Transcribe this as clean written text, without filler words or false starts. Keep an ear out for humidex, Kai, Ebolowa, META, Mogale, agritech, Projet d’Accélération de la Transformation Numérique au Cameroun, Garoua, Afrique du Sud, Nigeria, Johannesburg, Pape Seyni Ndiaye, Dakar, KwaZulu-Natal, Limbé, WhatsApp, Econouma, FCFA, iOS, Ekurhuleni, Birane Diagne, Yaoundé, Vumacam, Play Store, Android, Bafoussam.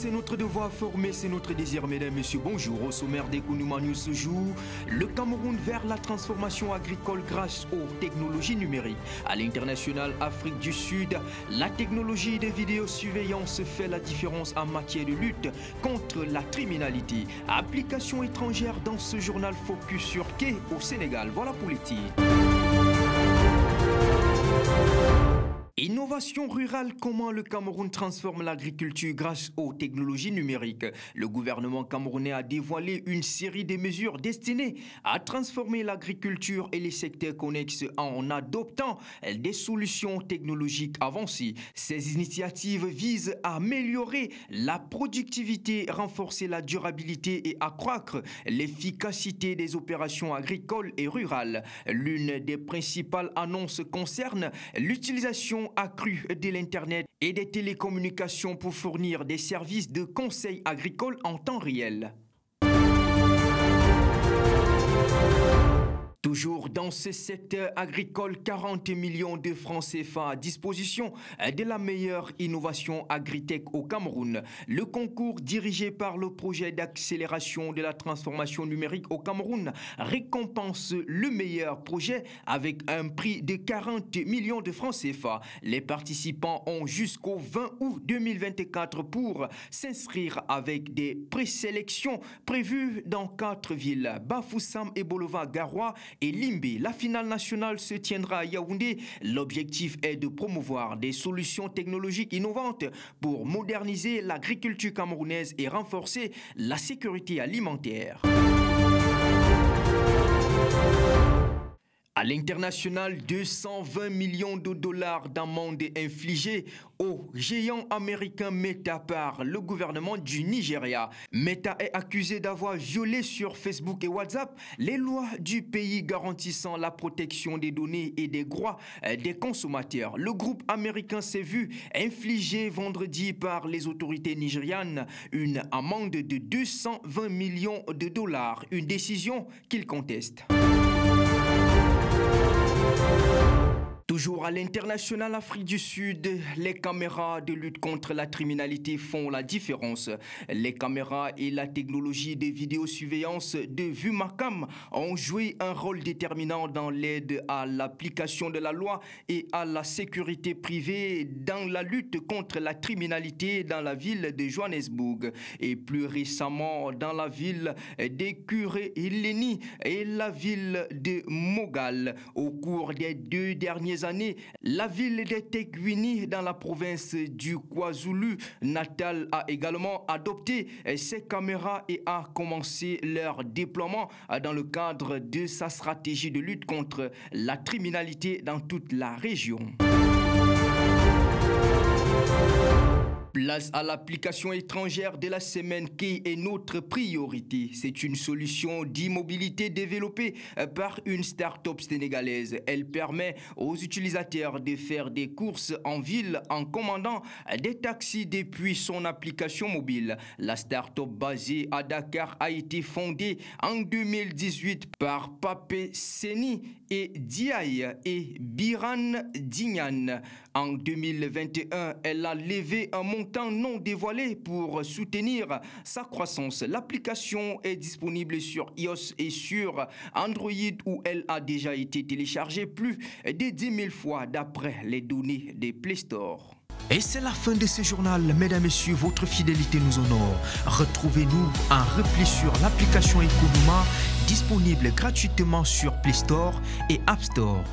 c'est notre devoir, former, c'est notre désir. Mesdames, Messieurs, bonjour. Au sommaire d'Econouma News ce jour, le Cameroun vers la transformation agricole grâce aux technologies numériques. À l'international, Afrique du Sud, la technologie de vidéosurveillance fait la différence en matière de lutte contre la criminalité. Application étrangère dans ce journal focus sur Kai au Sénégal. Voilà pour les titres. Innovation rurale, comment le Cameroun transforme l'agriculture grâce aux technologies numériques. Le gouvernement camerounais a dévoilé une série de mesures destinées à transformer l'agriculture et les secteurs connexes en adoptant des solutions technologiques avancées. Ces initiatives visent à améliorer la productivité, renforcer la durabilité et accroître l'efficacité des opérations agricoles et rurales. L'une des principales annonces concerne l'utilisation accrue de l'Internet et des télécommunications pour fournir des services de conseil agricole en temps réel. Toujours dans ce secteur agricole, 40 millions de francs CFA à disposition de la meilleure innovation agritech au Cameroun. Le concours dirigé par le projet d'accélération de la transformation numérique au Cameroun récompense le meilleur projet avec un prix de 40 millions de francs CFA. Les participants ont jusqu'au 20 août 2024 pour s'inscrire avec des présélections prévues dans 4 villes, Bafoussam, Ebolowa, Garoua et Limbé. La finale nationale se tiendra à Yaoundé. L'objectif est de promouvoir des solutions technologiques innovantes pour moderniser l'agriculture camerounaise et renforcer la sécurité alimentaire. À l'international, 220 millions de dollars d'amende infligées au géant américain Meta par le gouvernement du Nigeria. Meta est accusé d'avoir violé sur Facebook et WhatsApp les lois du pays garantissant la protection des données et des droits des consommateurs. Le groupe américain s'est vu infliger vendredi par les autorités nigérianes une amende de 220 millions de dollars, une décision qu'il conteste. Toujours à l'international, Afrique du Sud, les caméras de lutte contre la criminalité font la différence. Les caméras et la technologie de vidéosurveillance de Vumacam ont joué un rôle déterminant dans l'aide à l'application de la loi et à la sécurité privée dans la lutte contre la criminalité dans la ville de Johannesburg et plus récemment dans la ville d'Ekurhuleni et la ville de Mogale. Au cours des 2 dernières années, la ville de Ekurhuleni dans la province du KwaZulu-Natal a également adopté ces caméras et a commencé leur déploiement dans le cadre de sa stratégie de lutte contre la criminalité dans toute la région. Place à l'application étrangère de la semaine qui est notre priorité. C'est une solution d'immobilité développée par une start-up sénégalaise. Elle permet aux utilisateurs de faire des courses en ville en commandant des taxis depuis son application mobile. La start-up basée à Dakar a été fondée en 2018 par Pape Seyni Ndiaye et Birane Diagne. En 2021, elle a levé un montant non dévoilé pour soutenir sa croissance. L'application est disponible sur iOS et sur Android où elle a déjà été téléchargée plus de 10 000 fois d'après les données des Play Store. Et c'est la fin de ce journal. Mesdames, Messieurs, votre fidélité nous honore. Retrouvez-nous en repli sur l'application Econouma, disponible gratuitement sur Play Store et App Store.